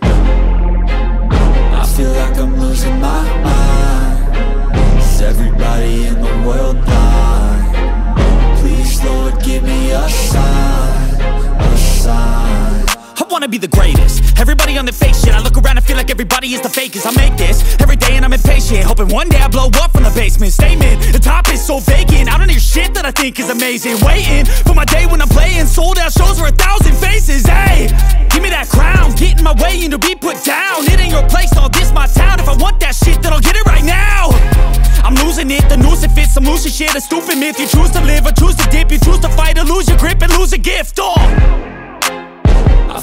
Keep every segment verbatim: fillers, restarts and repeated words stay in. I feel like I'm losing my mind. Is everybody in the world blind? Please, Lord, give me a sign, a sign. I wanna be the greatest. Everybody on the fake shit. I look around and feel like everybody is the fakest. I make this every day and I'm impatient, hoping one day I blow up from the basement. Statement, the top is so vacant. I don't hear shit that I think is amazing. Waiting for my day when I'm playing sold out shows for a thousand faces. Hey, give me that crown, get in my way and to be put down. It ain't your place, no, this my town. If I want that shit, then I'll get it right now. I'm losing it, the noose it fits, I'm losing shit. A stupid myth, you choose to live or choose to dip. You choose to fight or lose your grip and lose a gift. Oh, I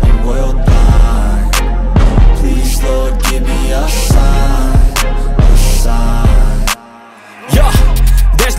the world blind? Please, Lord, give me a sign, a sign. Yeah. There's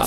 I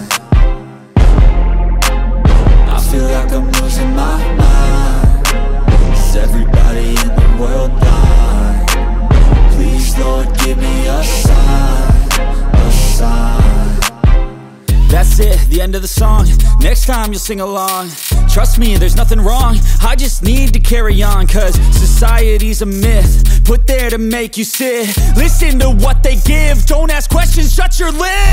I feel like I'm losing my mind. Is everybody in the world blind? Please, Lord, give me a sign, a sign. That's it, the end of the song. Next time you'll sing along. Trust me, there's nothing wrong, I just need to carry on. Cause society's a myth, put there to make you sit. Listen to what they give, don't ask questions, shut your lid.